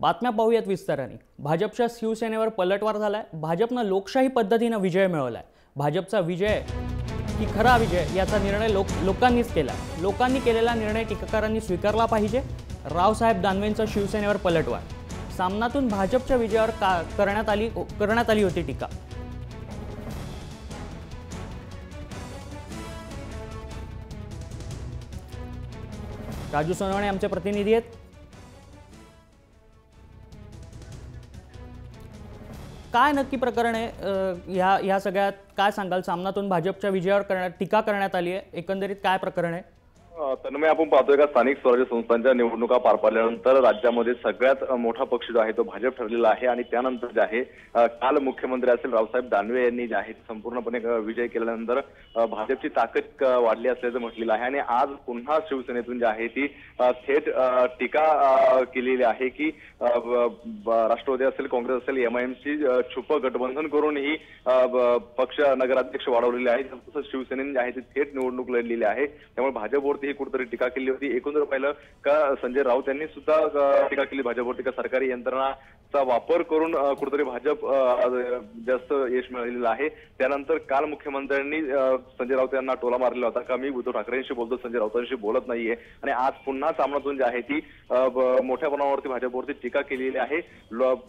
बातम्या पाहूयात विस्ताराने। भाजपच्या शिवसेनेवर पलटवार झालाय। भाजपनं लोकशाही पद्धतीने विजय मिळवलाय। भाजपचा विजय की खरा विजय याचा निर्णय लोकांनीच केला। लोकांनी केलेला निर्णय टीकाकारांनी स्वीकारला पाहिजे। रावसाहेब दानवेंचा शिवसेनेवर पलटवार, सामनातून भाजपच्या विजयावर करण्यात आली होती टीका। राजू सोनवणे आमचे प्रतिनिधी आहेत। काय नक्की प्रकरण आहे या सगळ्यात, काय सांगाल? सामनातून भाजपच्या विजयावर टीका करण्यात आली आहे, एकंदरीत काय प्रकरण आहे? तन्मय, आपण पाहतोय का स्थानिक स्वराज्य संस्थांच्या निवडणुका पार पडल्यानंतर राज्यामध्ये सगळ्यात मोठा पक्ष जो आहे तो भाजप ठरलेला आहे। आणि त्यानंतर जे आहे काल मुख्यमंत्री असेल रावसाहेब दानवे यांनी जे आहे संपूर्णपणे विजय केल्यानंतर भाजपची ताकद वाढली असल्याचं म्हटलेलं आहे। आणि आज पुन्हा शिवसेनेतून जे आहे ती थेट टीका केलेली आहे की राष्ट्रवादी असेल, काँग्रेस असेल, एमआयएमची छुप गठबंधन करून ही पक्ष नगराध्यक्ष वाढवलेले आहे। तसंच शिवसेनेने जे आहे ती थेट निवडणूक लढलेली आहे, त्यामुळे भाजपवरती कुठेतरी टीका केली होती। एकंदर पाहिलं का संजय राउत यांनी सुद्धा टीका केली भाजपवरती, का सरकारी यंत्रणाचा वापर करून कुठेतरी भाजप जास्त यश मिळालेलं आहे। त्यानंतर काल मुख्यमंत्र्यांनी संजय राउत यांना टोला मारलेला होता का मी उद्धव ठाकरेंशी बोलतो, संजय राऊतांशी बोलत नाहीये। आणि आज पुन्हा सामनातून जे आहे ती मोठ्या प्रमाणावरती भाजपवरती टीका केलेली आहे।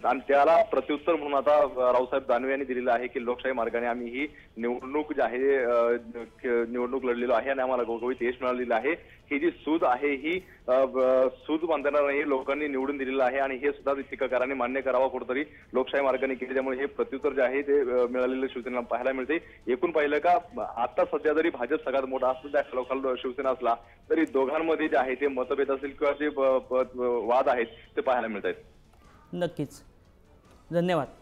आणि त्याला प्रत्युत्तर म्हणून आता रावसाहेब दानवे यांनी दिलेलं आहे की लोकशाही मार्गाने आम्ही ही निवडणूक जे आहे निवडणूक लढलेलो आहे आणि आम्हाला घवघवीत यश मिळालेलं आहे। ही जी सूद आहे ही सूद बांधणार नाही, लोकांनी निवडून दिलेलं आहे आणि हे सुद्धा टीकाकारांनी मान्य करावा, कुठेतरी लोकशाही मार्गाने केली। त्यामुळे हे प्रत्युत्तर जे आहे ते मिळालेलं शिवसेनेला पाहायला मिळते। एकूण पाहिलं का आता सध्या जरी भाजप सगळ्यात मोठा असतो त्या लोकांना शिवसेना असला तरी दोघांमध्ये जे आहे ते मतभेद असेल किंवा जे वाद आहेत ते पाहायला मिळत आहेत। नक्कीच, धन्यवाद।